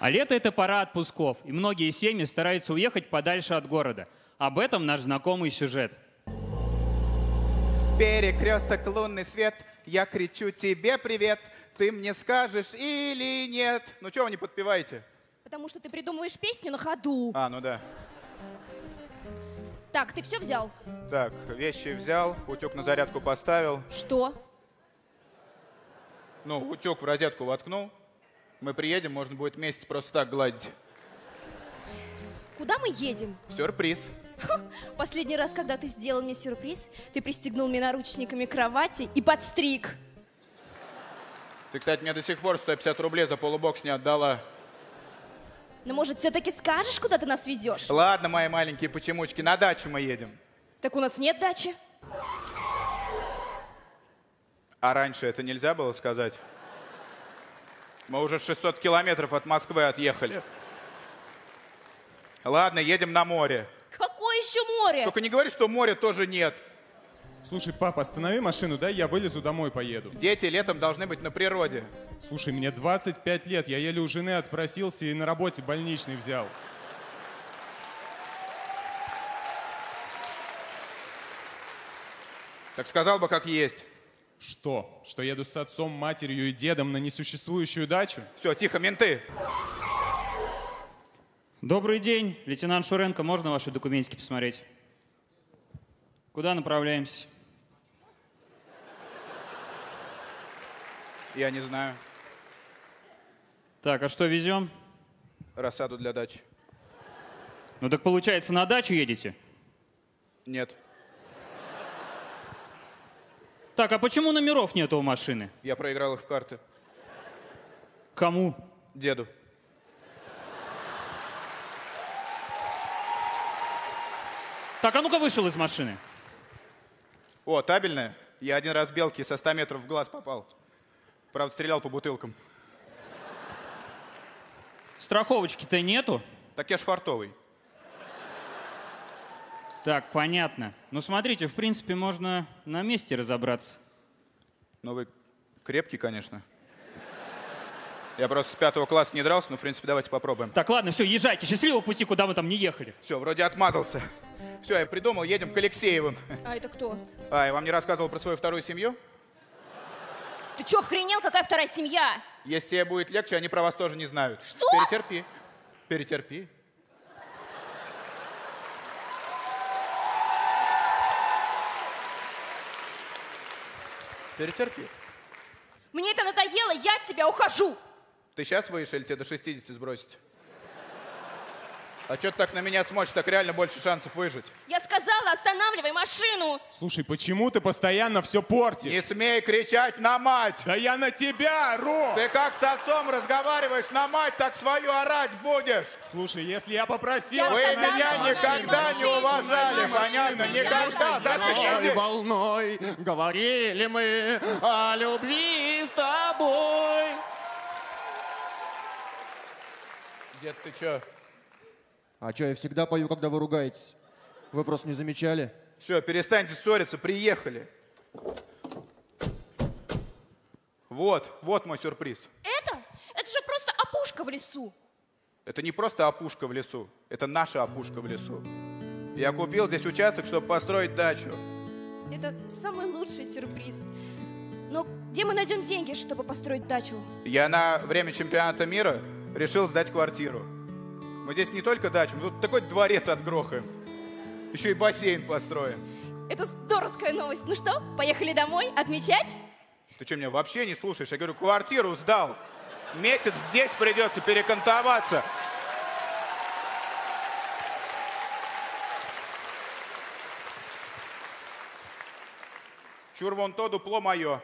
А лето — это пора отпусков, и многие семьи стараются уехать подальше от города. Об этом наш знакомый сюжет. Перекресток, лунный свет, я кричу тебе привет, ты мне скажешь или нет. Ну чего вы не подпеваете? Потому что ты придумываешь песню на ходу. А, ну да. Так, ты все взял? Так, вещи взял, утюг на зарядку поставил. Что? Ну, утюг в розетку воткнул. Мы приедем, можно будет месяц просто так гладить. Куда мы едем? Сюрприз. Последний раз, когда ты сделал мне сюрприз, ты пристегнул меня наручниками к кровати и подстриг. Ты, кстати, мне до сих пор 150 рублей за полубокс не отдала. Ну, может, все-таки скажешь, куда ты нас везешь? Ладно, мои маленькие почемучки, на дачу мы едем. Так у нас нет дачи. А раньше это нельзя было сказать? Мы уже 600 километров от Москвы отъехали. Ладно, едем на море. Какое еще море? Только не говори, что моря тоже нет. Слушай, папа, останови машину, дай я вылезу, домой поеду. Дети летом должны быть на природе. Слушай, мне 25 лет, я еле у жены отпросился и на работе больничный взял. Так сказал бы, как есть. Что? Что еду с отцом, матерью и дедом на несуществующую дачу? Все, тихо, менты. Добрый день, лейтенант Шуренко, можно ваши документики посмотреть? Куда направляемся? Я не знаю. Так, а что везем? Рассаду для дачи. Ну так получается, на дачу едете? Нет. Так, а почему номеров нету у машины? Я проиграл их в карты. Кому? Деду. Так, а ну-ка вышел из машины. О, табельная. Я один раз белки со 100 метров в глаз попал. Правда, стрелял по бутылкам. Страховочки-то нету? Так я ж фартовый. Так, понятно. Ну, смотрите, в принципе, можно на месте разобраться. Ну, вы крепкий, конечно. Я просто с 5-го класса не дрался, но, в принципе, давайте попробуем. Так, ладно, все, езжайте. Счастливого пути, куда вы там не ехали. Все, вроде отмазался. Все, я придумал, едем к Алексеевым. А это кто? А, я вам не рассказывал про свою вторую семью? Ты что, охренел? Какая вторая семья? Если тебе будет легче, они про вас тоже не знают. Что? Перетерпи. Перетерпи. Перетерпи. Мне это надоело, я от тебя ухожу. Ты сейчас выйдешь или тебе до 60 сбросить? А что ты так на меня смотришь? Так реально больше шансов выжить. Я сказала, останавливай машину. Слушай, почему ты постоянно все портишь? Не смей кричать на мать. Да я на тебя ору. Ты как с отцом разговариваешь на мать, так свою орать будешь. Слушай, если я попросил... Вы меня никогда не уважали, понятно? Никогда. Заткнитесь. Волной говорили мы о любви с тобой. Дед, ты чё? А что, я всегда пою, когда вы ругаетесь? Вы просто не замечали? Все, перестаньте ссориться, приехали. Вот, вот мой сюрприз. Это? Это же просто опушка в лесу. Это не просто опушка в лесу, это наша опушка в лесу. Я купил здесь участок, чтобы построить дачу. Это самый лучший сюрприз. Но где мы найдем деньги, чтобы построить дачу? Я на время чемпионата мира решил сдать квартиру. Мы здесь не только дачу, мы тут такой дворец отгрохаем. Еще и бассейн построим. Это здоровская новость. Ну что, поехали домой отмечать? Ты что, меня вообще не слушаешь? Я говорю, квартиру сдал. Месяц здесь придется перекантоваться. Чур вон то дупло мое.